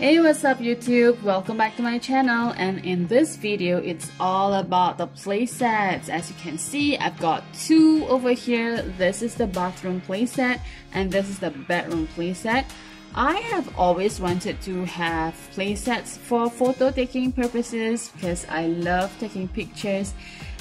Hey, what's up YouTube? Welcome back to my channel, and in this video it's all about the playsets. As you can see, I've got two over here. This is the bathroom playset and this is the bedroom playset. I have always wanted to have playsets for photo taking purposes because I love taking pictures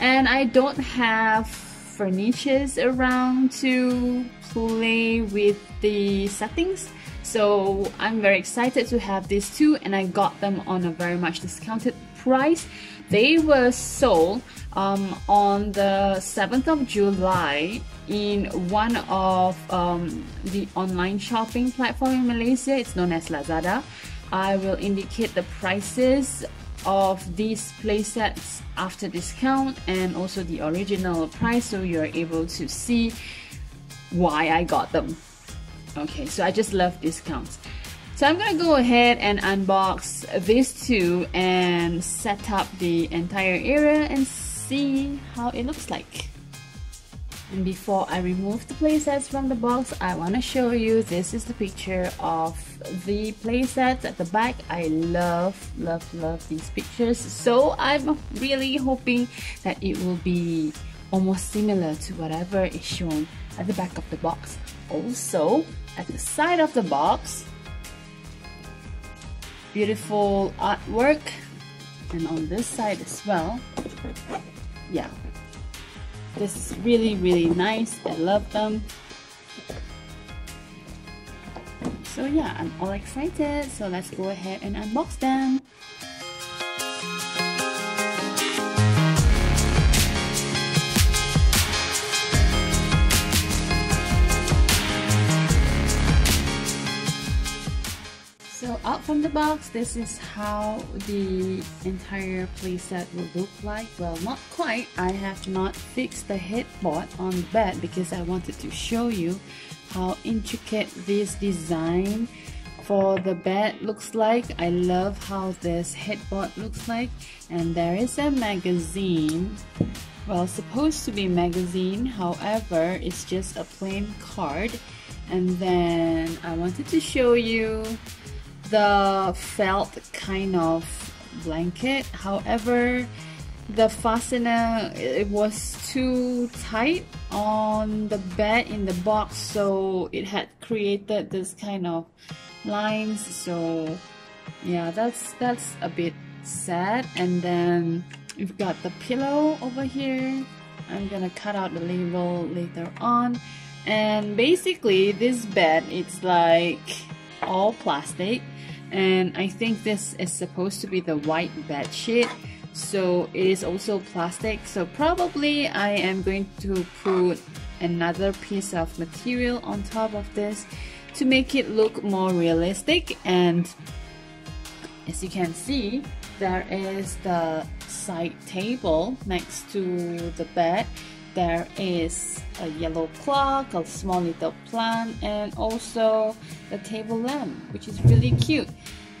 and I don't have furniture around to play with the settings. So I'm very excited to have these two, and I got them on a very much discounted price. They were sold on the 7th of July in one of the online shopping platform in Malaysia. It's known as Lazada. I will indicate the prices of these playsets after discount and also the original price, so you're able to see why I got them. Okay, so I just love discounts. So I'm gonna go ahead and unbox these two and set up the entire area and see how it looks like. And before I remove the playsets from the box, I wanna show you, this is the picture of the playsets at the back. I love these pictures. So I'm really hoping that it will be almost similar to whatever is shown at the back of the box. Also, at the side of the box, beautiful artwork, and on this side as well. Yeah, this is really nice. I love them. So yeah, I'm all excited, so let's go ahead and unbox them. So out from the box, this is how the entire playset will look like. Well, not quite. I have not fixed the headboard on the bed because I wanted to show you how intricate this design for the bed looks like. I love how this headboard looks like. And there is a magazine. Well, supposed to be magazine, however, it's just a plain card. And then I wanted to show you the felt kind of blanket, however the fastener, it was too tight on the bed in the box, so it had created this kind of lines. So yeah, that's a bit sad. And then we've got the pillow over here. I'm gonna cut out the label later on. And basically this bed, it's like all plastic, and I think this is supposed to be the white bed sheet, so it is also plastic. So probably I am going to put another piece of material on top of this to make it look more realistic. And as you can see, there is the side table next to the bed. There is a yellow clock, a small little plant, and also the table lamp, which is really cute.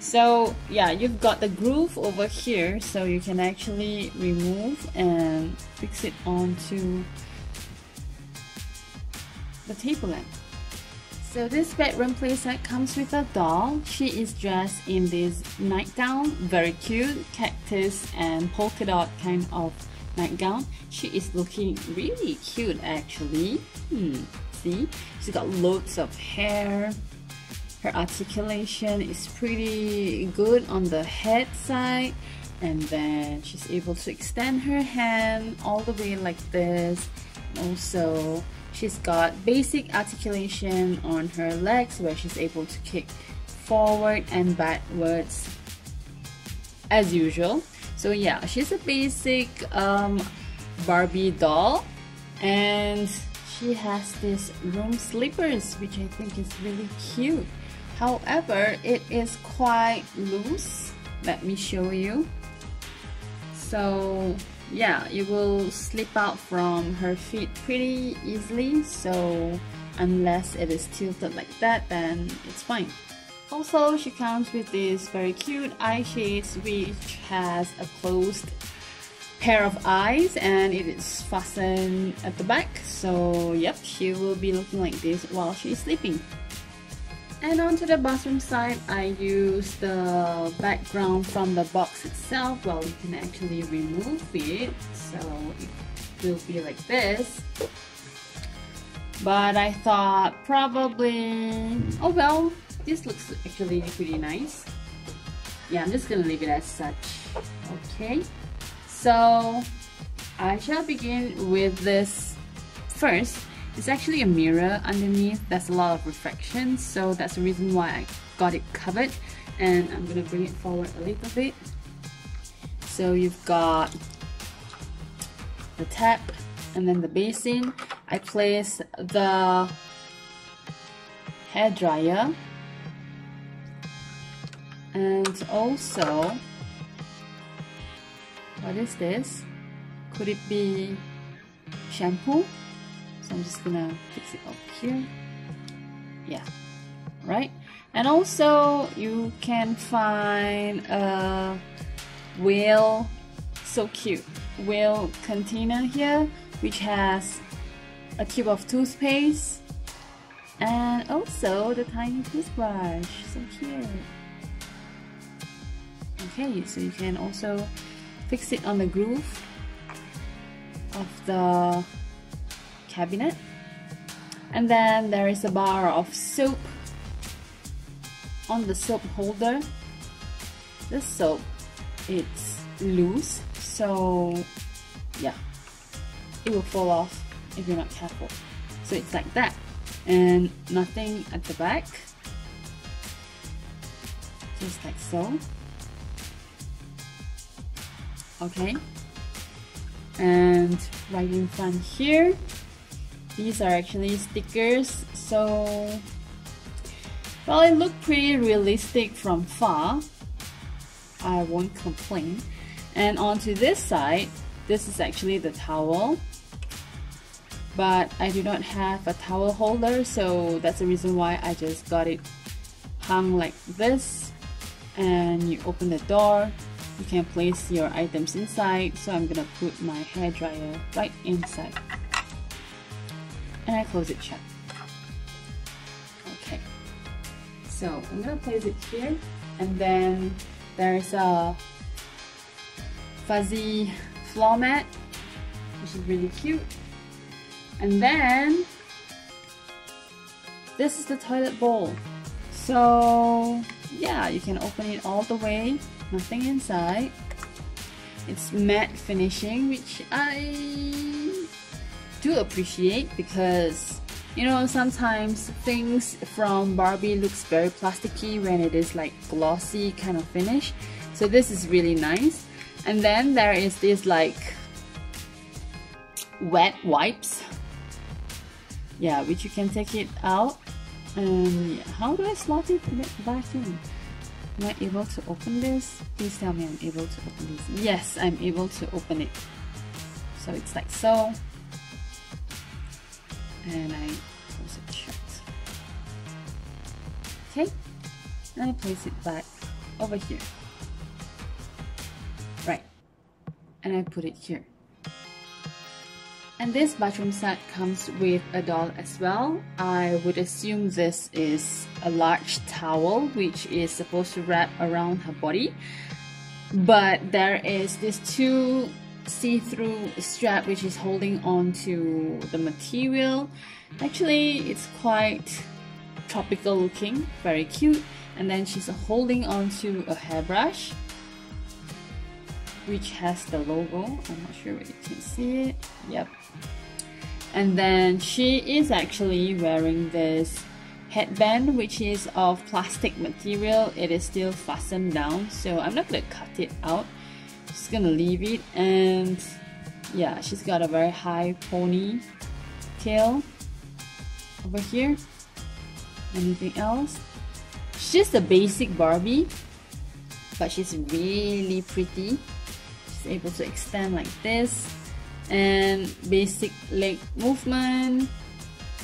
So yeah, you've got the groove over here, so you can actually remove and fix it onto the table lamp. So this bedroom playset comes with a doll. She is dressed in this nightgown, very cute, cactus and polka dot kind of nightgown. She is looking really cute actually. See, she's got loads of hair. Her articulation is pretty good on the head side, and then she's able to extend her hand all the way like this. Also, she's got basic articulation on her legs where she's able to kick forward and backwards as usual. So yeah, she's a basic Barbie doll, and she has these room slippers, which I think is really cute. However, it is quite loose. Let me show you. So yeah, it will slip out from her feet pretty easily. So unless it is tilted like that, then it's fine. Also, she comes with these very cute eye shades, which has a closed pair of eyes, and it is fastened at the back. So yep, she will be looking like this while she's sleeping. And onto the bathroom side, I use the background from the box itself. Well, you can actually remove it, so it will be like this. But I thought probably, oh well, this looks actually pretty nice. Yeah, I'm just gonna leave it as such. Okay, so I shall begin with this first. It's actually a mirror underneath. There's a lot of reflection, so that's the reason why I got it covered. And I'm gonna bring it forward a little bit. So you've got the tap and then the basin. I place the hairdryer and also, what is this? Could it be shampoo? So I'm just gonna fix it up here. Yeah, right. And also you can find a whale, so cute, whale container here, which has a tube of toothpaste and also the tiny toothbrush. So cute. Okay, so you can also fix it on the groove of the cabinet. And then there is a bar of soap on the soap holder. The soap, it's loose, so yeah, it will fall off if you're not careful. So it's like that, and nothing at the back, just like so. Okay, and right in front here, these are actually stickers, so well, it looked pretty realistic from far. I won't complain. And onto this side, this is actually the towel, but I do not have a towel holder, so that's the reason why I just got it hung like this. And you open the door, you can place your items inside, so I'm gonna put my hairdryer right inside. And I close it shut. Okay, so I'm gonna place it here, and then there's a fuzzy floor mat, which is really cute. And then this is the toilet bowl. So yeah, you can open it all the way, nothing inside. It's matte finishing, which I do appreciate, because you know, sometimes things from Barbie looks very plasticky when it is like glossy kind of finish. So this is really nice. And then there is this like wet wipes, yeah, which you can take it out. And how do I slot it back in? Am I able to open this? Please tell me I'm able to open this. Yes, I'm able to open it. So it's like so. And I close it shut. Okay. And I place it back over here. Right. And I put it here. And this bathroom set comes with a doll as well. I would assume this is a large towel, which is supposed to wrap around her body. But there is this two see-through strap which is holding on to the material. Actually, it's quite tropical looking, very cute. And then she's holding on to a hairbrush, which has the logo. I'm not sure if you can see it. Yep. And then she is actually wearing this headband, which is of plastic material. It is still fastened down, so I'm not gonna cut it out. Just gonna leave it. And yeah, she's got a very high pony tail over here. Anything else? She's just a basic Barbie, but she's really pretty. She's able to extend like this, and basic leg movement.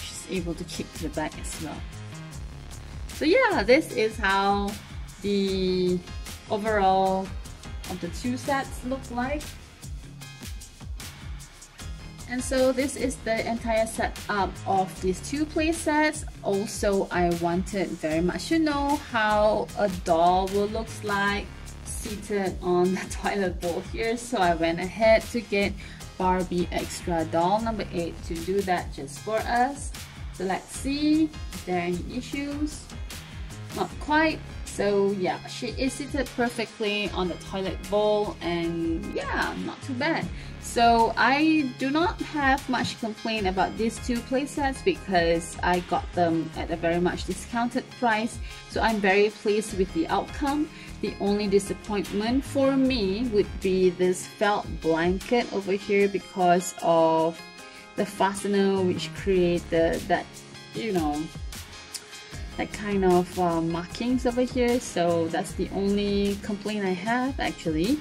She's able to kick to the back as well. So yeah, this is how the overall of the two sets look like. And so this is the entire setup of these two play sets. Also, I wanted very much to know how a doll will look like seated on the toilet bowl here, so I went ahead to get Barbie Extra doll number 8 to do that just for us. So let's see, is there any issues? Not quite. So yeah, she is seated perfectly on the toilet bowl, and yeah, not too bad. So I do not have much complaint about these two playsets because I got them at a very much discounted price. So I'm very pleased with the outcome. The only disappointment for me would be this felt blanket over here because of the fastener, which created that, you know, that kind of markings over here. So that's the only complaint I have actually.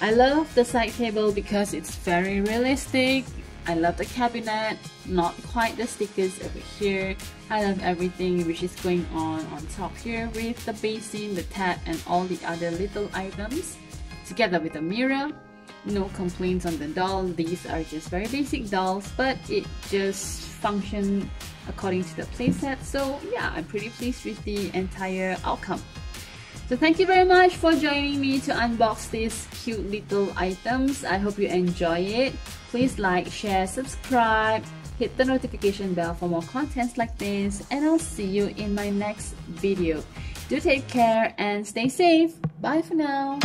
I love the side table because it's very realistic. I love the cabinet, not quite the stickers over here. I love everything which is going on top here with the basin, the tap, and all the other little items, together with the mirror. No complaints on the doll. These are just very basic dolls, but it just functions according to the playset. So yeah, I'm pretty pleased with the entire outcome. So thank you very much for joining me to unbox these cute little items. I hope you enjoy it. Please like, share, subscribe, hit the notification bell for more contents like this, and I'll see you in my next video. Do take care and stay safe. Bye for now.